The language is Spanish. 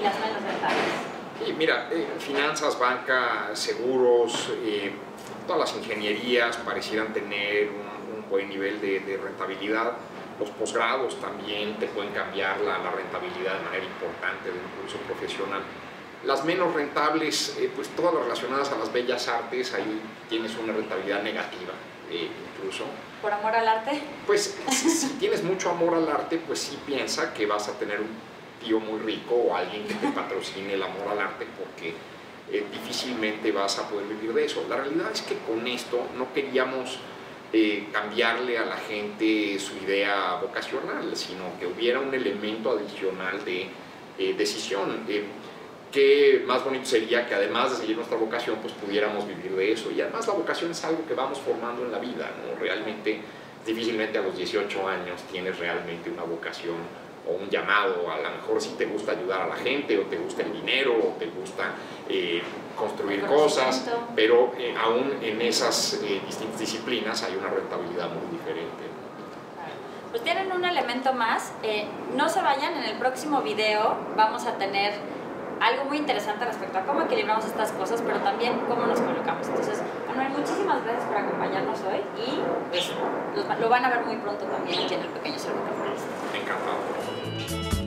y las menos rentables? Y mira, finanzas, banca, seguros, todas las ingenierías parecieran tener un buen nivel de rentabilidad. Los posgrados también te pueden cambiar la rentabilidad de manera importante de un curso profesional. Las menos rentables, pues todas las relacionadas a las bellas artes, ahí tienes una rentabilidad negativa incluso. ¿Por amor al arte? Pues si tienes mucho amor al arte, pues sí piensa que vas a tener un tío muy rico o alguien que te patrocine el amor al arte, porque difícilmente vas a poder vivir de eso. La realidad es que con esto no queríamos cambiarle a la gente su idea vocacional, sino que hubiera un elemento adicional de decisión. Qué más bonito sería que además de seguir nuestra vocación, pues pudiéramos vivir de eso. Y además la vocación es algo que vamos formando en la vida, ¿no? Realmente, difícilmente a los 18 años tienes realmente una vocación o un llamado. A lo mejor sí te gusta ayudar a la gente, o te gusta el dinero, o te gusta construir cosas, pero aún en esas distintas disciplinas hay una rentabilidad muy diferente. Pues tienen un elemento más. No se vayan, en el próximo video vamos a tener algo muy interesante respecto a cómo equilibramos estas cosas, pero también cómo nos colocamos. Entonces, Manuel, muchísimas gracias por acompañarnos hoy y pues, lo van a ver muy pronto también aquí en el Pequeño Cerdo Capitalista. Encantado.